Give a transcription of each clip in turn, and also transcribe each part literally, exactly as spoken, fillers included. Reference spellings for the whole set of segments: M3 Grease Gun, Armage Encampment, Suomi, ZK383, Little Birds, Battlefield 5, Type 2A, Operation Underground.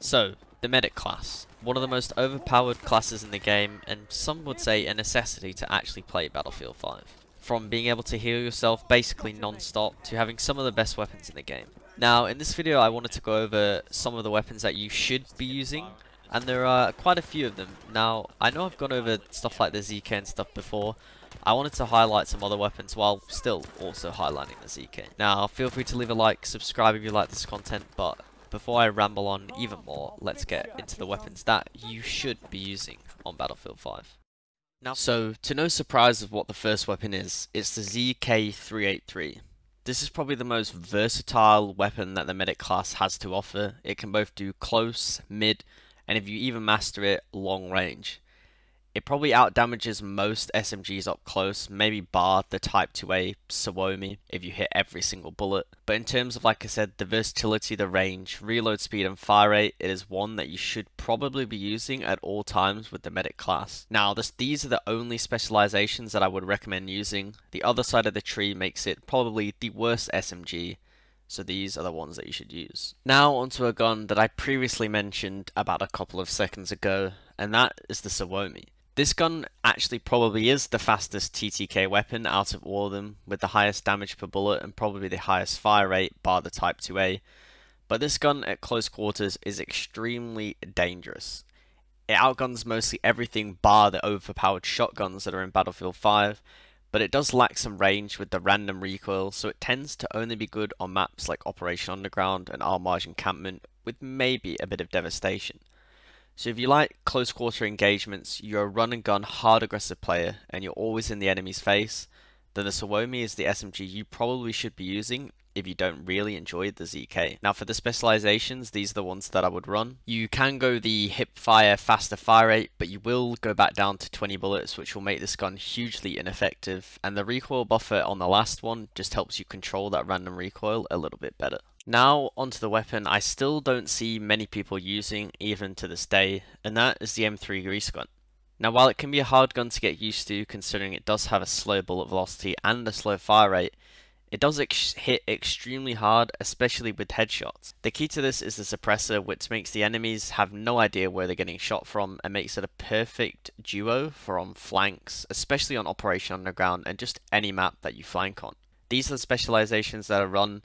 So, the medic class. One of the most overpowered classes in the game, and some would say a necessity to actually play Battlefield five. From being able to heal yourself basically non-stop to having some of the best weapons in the game. Now, in this video I wanted to go over some of the weapons that you should be using, and there are quite a few of them. Now, I know I've gone over stuff like the Z K and stuff before. I wanted to highlight some other weapons while still also highlighting the Z K. Now, feel free to leave a like, subscribe if you like this content, but before I ramble on even more, let's get into the weapons that you should be using on Battlefield five. Now, so, to no surprise of what the first weapon is, it's the Z K three eighty-three. This is probably the most versatile weapon that the medic class has to offer. It can both do close, mid, and if you even master it, long range. It probably outdamages most S M Gs up close, maybe bar the Type two A, Suomi, if you hit every single bullet. But in terms of, like I said, the versatility, the range, reload speed and fire rate, it is one that you should probably be using at all times with the medic class. Now, this, these are the only specializations that I would recommend using. The other side of the tree makes it probably the worst S M G. So these are the ones that you should use. Now onto a gun that I previously mentioned about a couple of seconds ago, and that is the Suomi. This gun actually probably is the fastest T T K weapon out of all of them, with the highest damage per bullet and probably the highest fire rate, bar the Type two A. But this gun at close quarters is extremely dangerous. It outguns mostly everything bar the overpowered shotguns that are in Battlefield five, but it does lack some range with the random recoil, so it tends to only be good on maps like Operation Underground and Armage Encampment, with maybe a bit of devastation. So if you like close quarter engagements, you're a run and gun hard aggressive player, and you're always in the enemy's face, then the Suomi is the S M G you probably should be using if you don't really enjoy the Z K. Now for the specializations, these are the ones that I would run. You can go the hip fire, faster fire rate, but you will go back down to twenty bullets, which will make this gun hugely ineffective, and the recoil buffer on the last one just helps you control that random recoil a little bit better. Now onto the weapon I still don't see many people using even to this day, and that is the M three Grease Gun. Now while it can be a hard gun to get used to, considering it does have a slow bullet velocity and a slow fire rate, it does ex hit extremely hard, especially with headshots. The key to this is the suppressor, which makes the enemies have no idea where they're getting shot from, and makes it a perfect duo for on flanks, especially on Operation Underground and just any map that you flank on. These are the specializations that are run,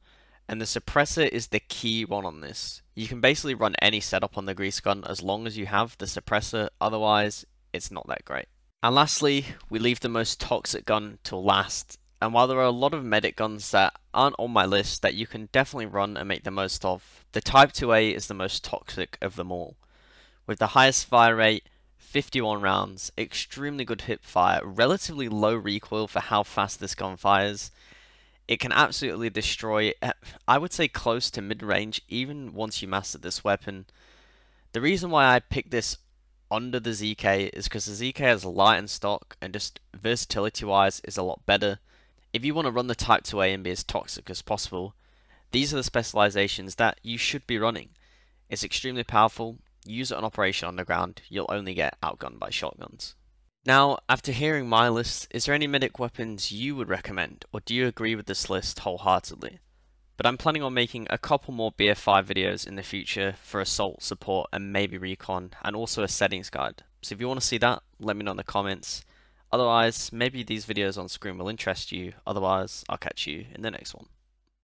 and the suppressor is the key one on this. You can basically run any setup on the Grease Gun as long as you have the suppressor, otherwise it's not that great. And lastly, we leave the most toxic gun till last. And while there are a lot of medic guns that aren't on my list that you can definitely run and make the most of, the Type two A is the most toxic of them all. With the highest fire rate, fifty-one rounds, extremely good hip fire, relatively low recoil for how fast this gun fires. It can absolutely destroy, I would say close to mid-range, even once you master this weapon. The reason why I picked this under the Z K is because the Z K has light in stock and just versatility-wise is a lot better. If you want to run the Type two A and be as toxic as possible, these are the specializations that you should be running. It's extremely powerful. Use it on Operation Underground. You'll only get outgunned by shotguns. Now, after hearing my list, is there any medic weapons you would recommend, or do you agree with this list wholeheartedly? But I'm planning on making a couple more B F five videos in the future for assault, support, and maybe recon, and also a settings guide. So if you want to see that, let me know in the comments. Otherwise, maybe these videos on screen will interest you. Otherwise, I'll catch you in the next one.